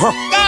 Huh.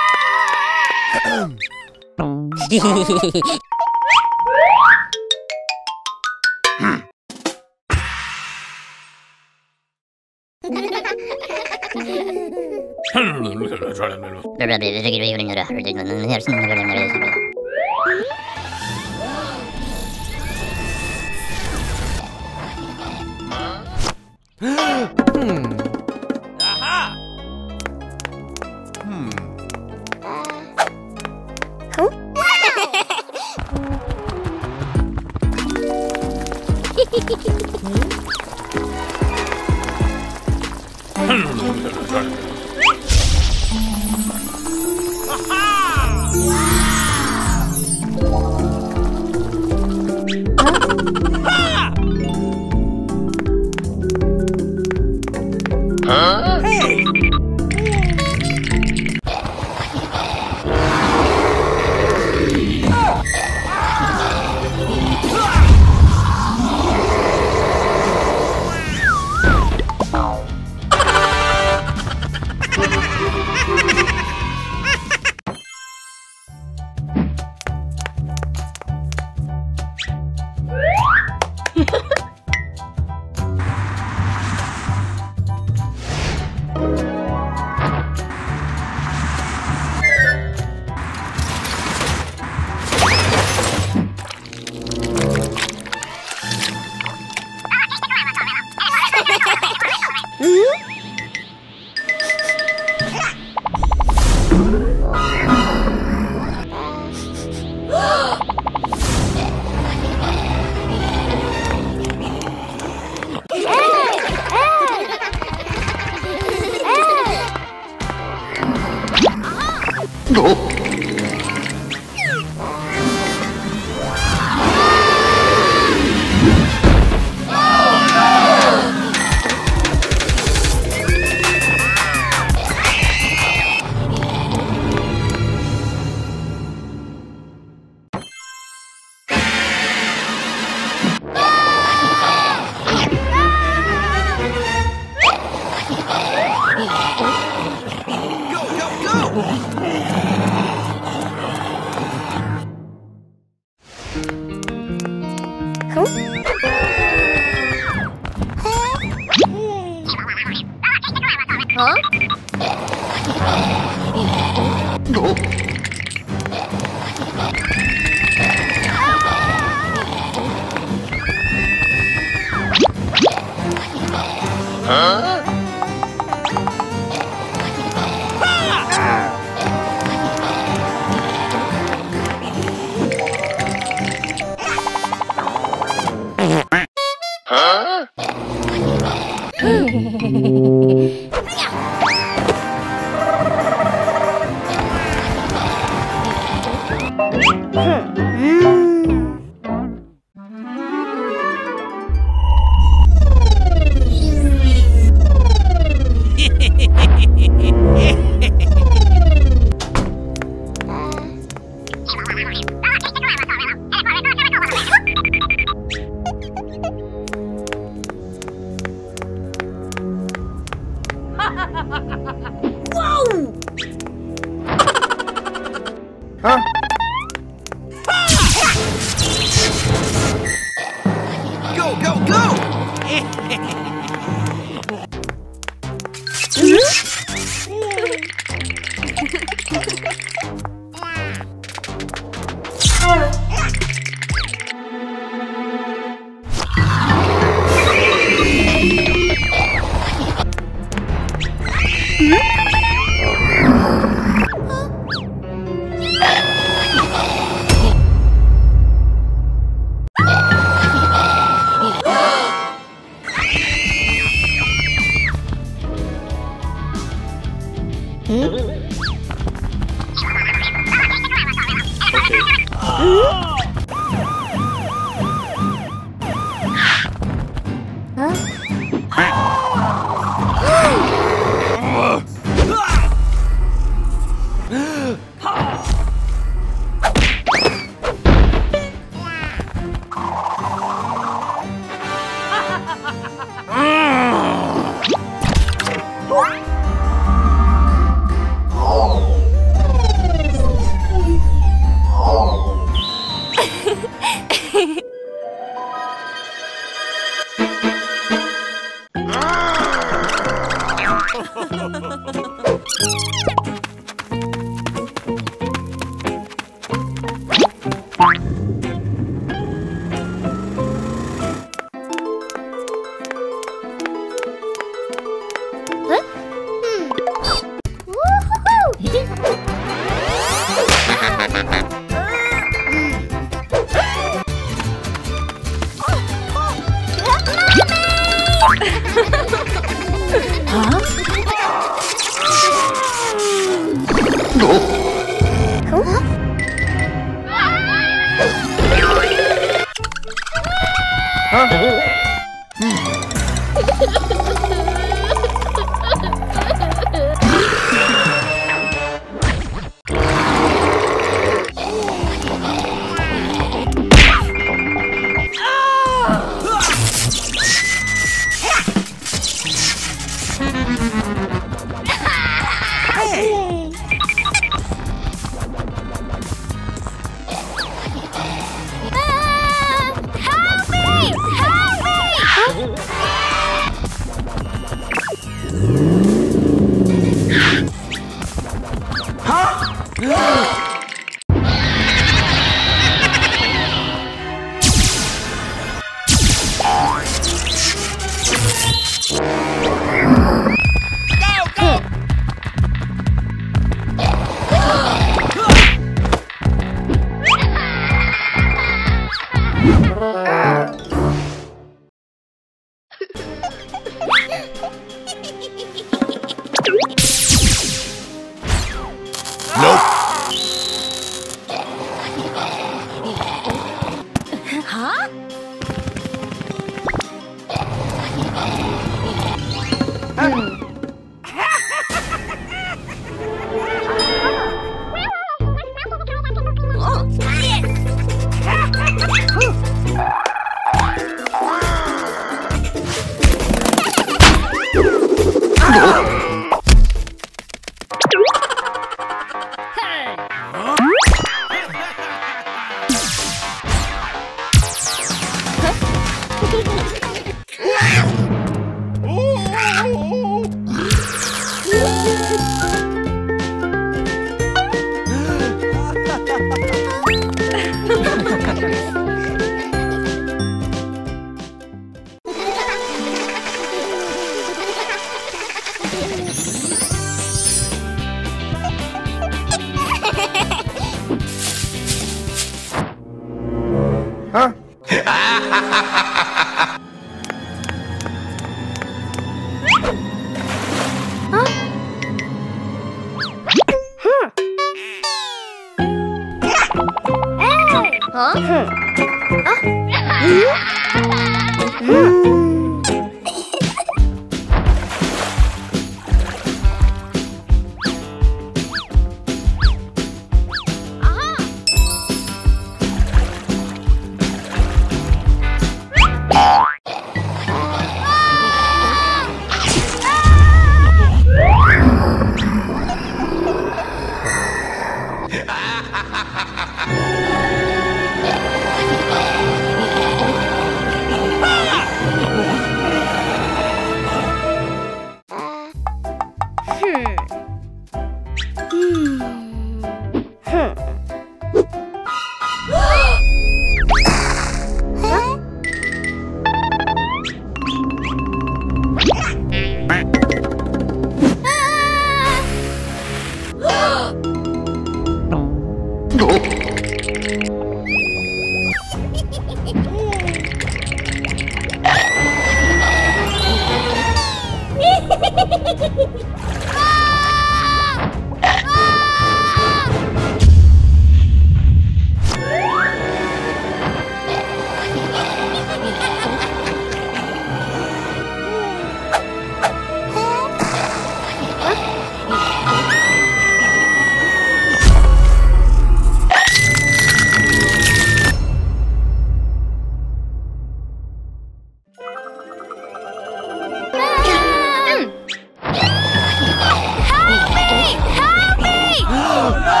no! Huh?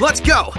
Let's go!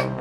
何？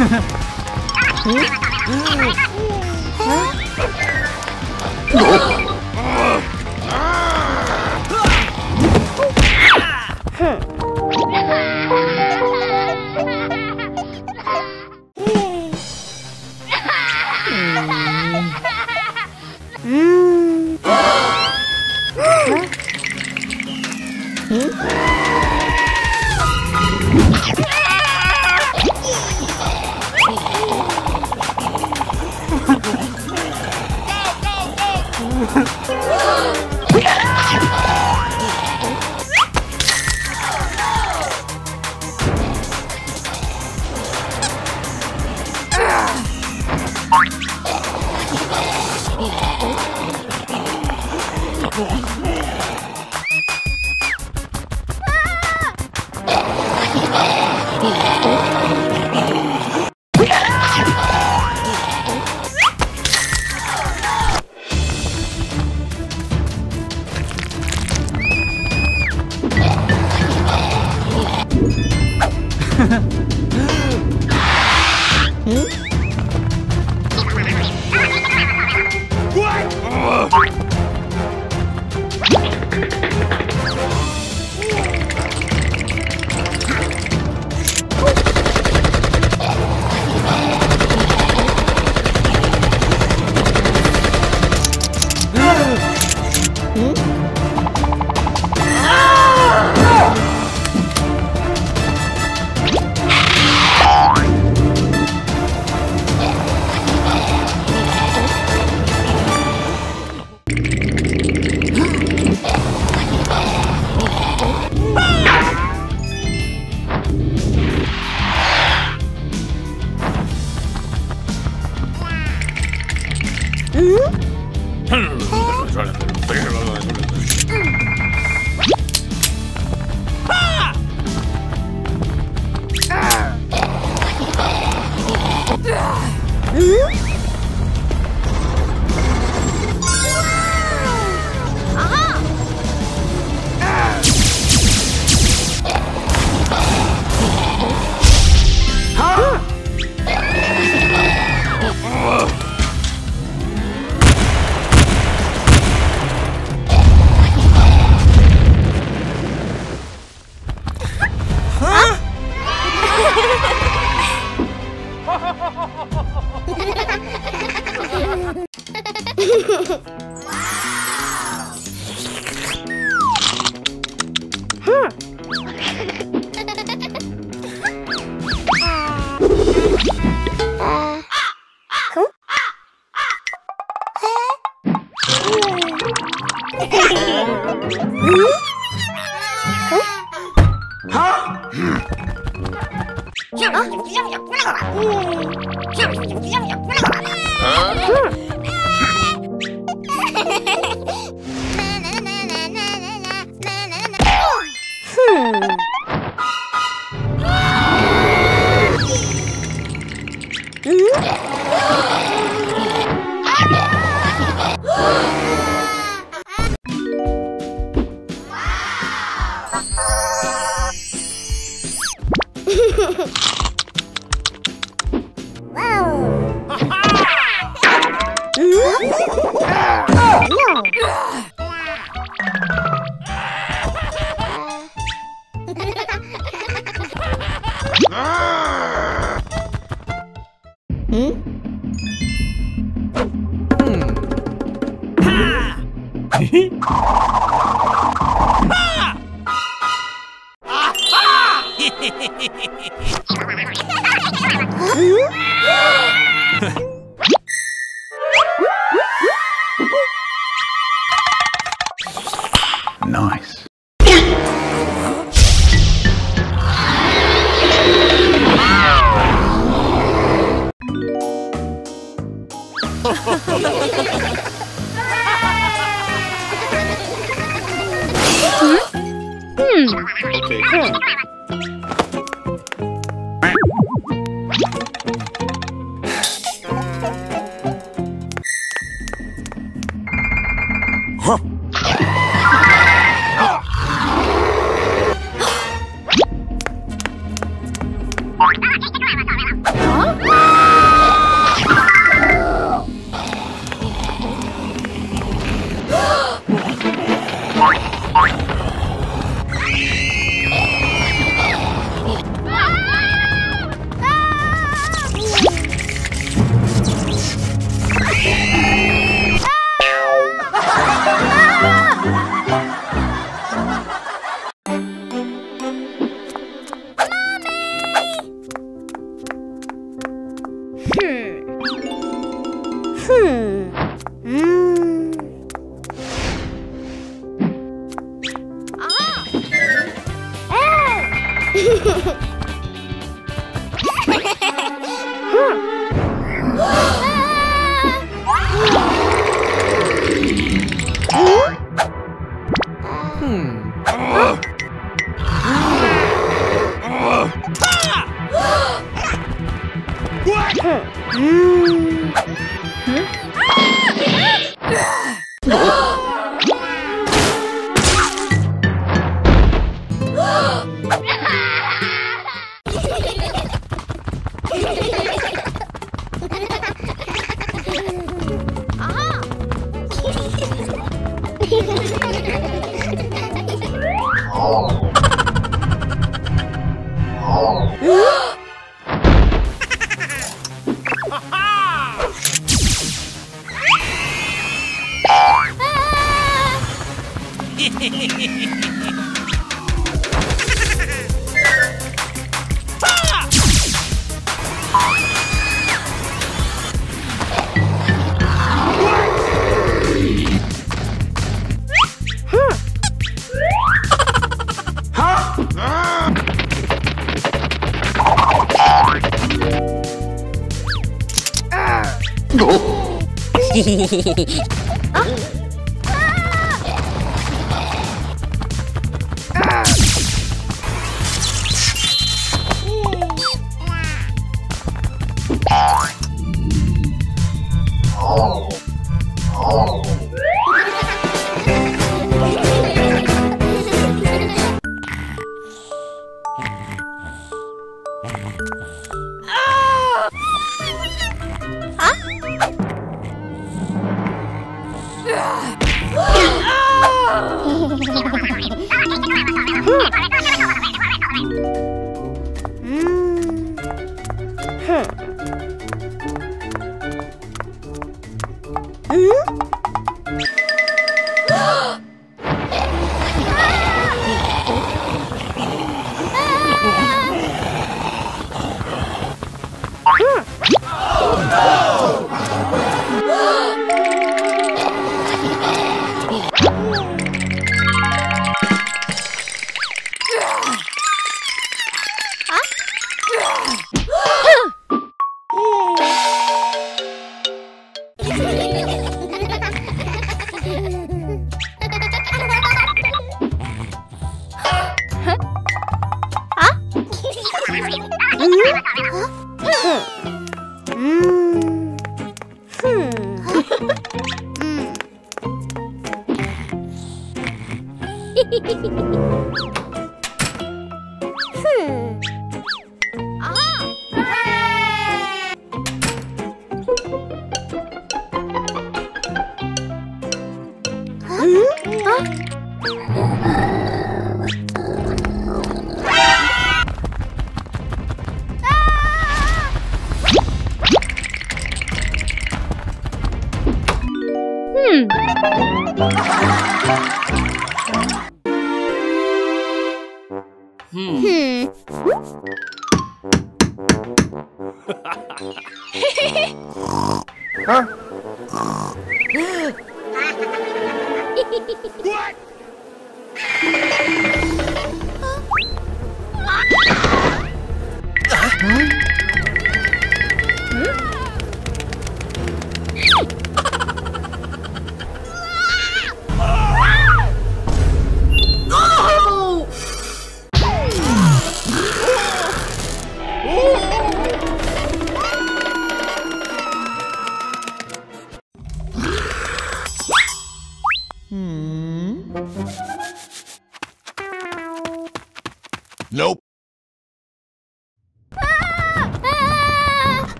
Huh?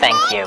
Thank you.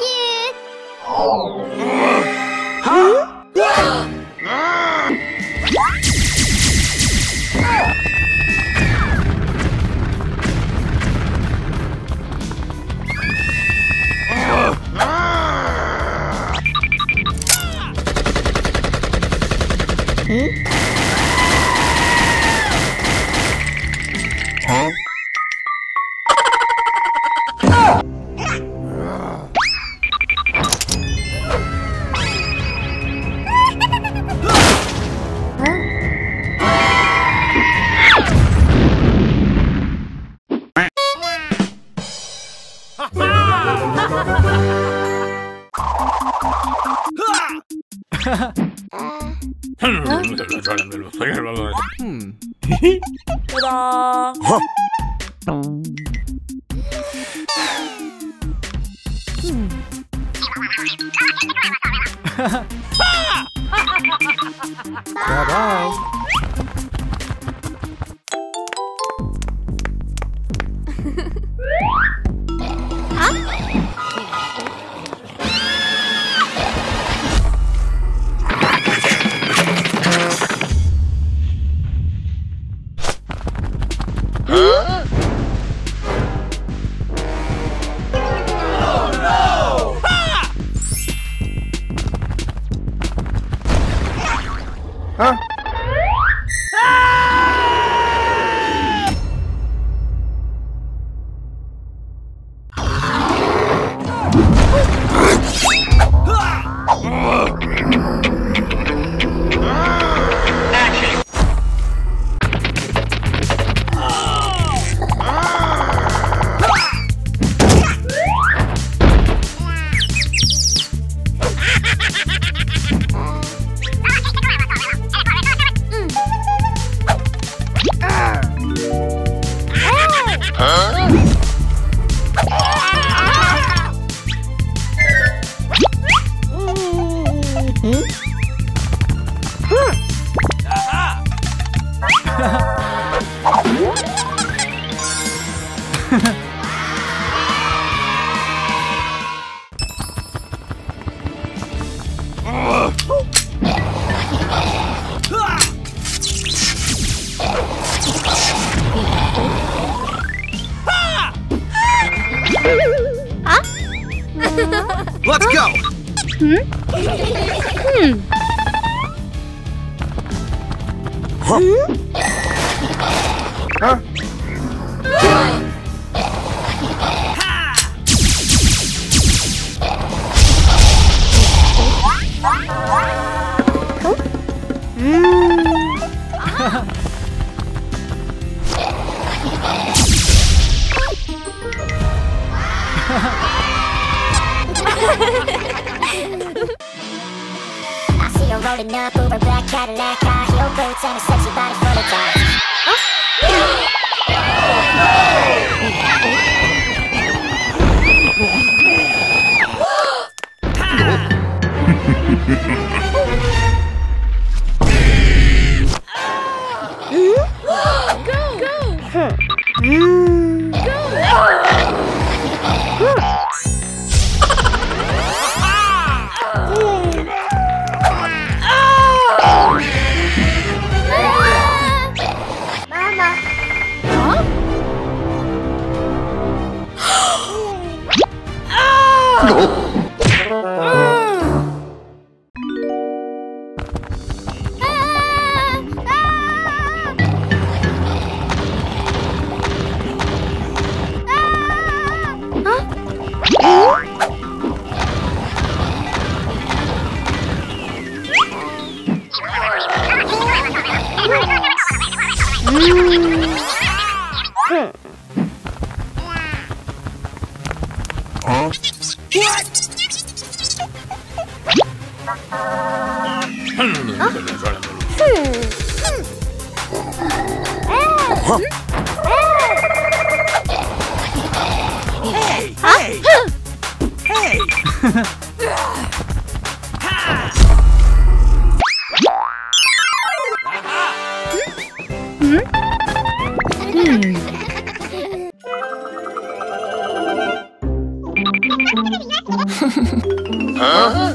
Huh?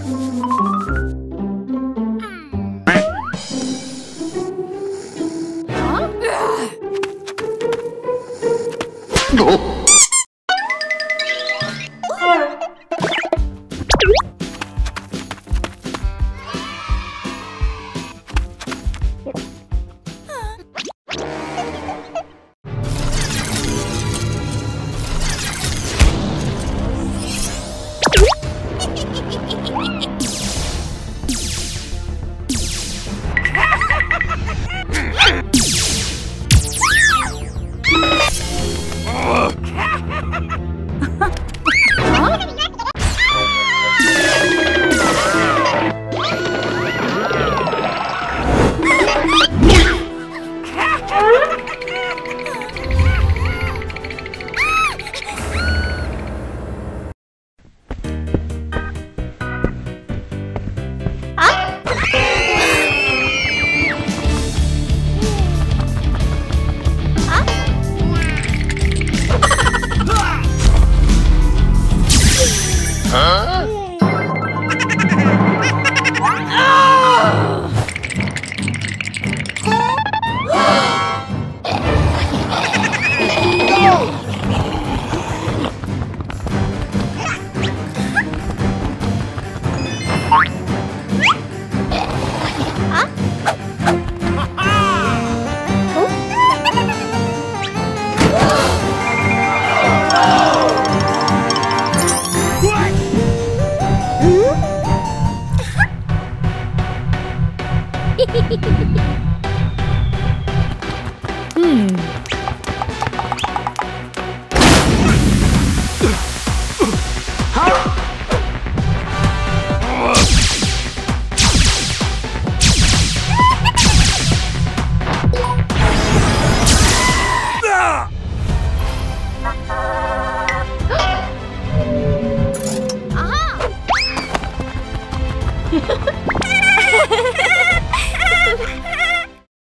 Ha ha ha!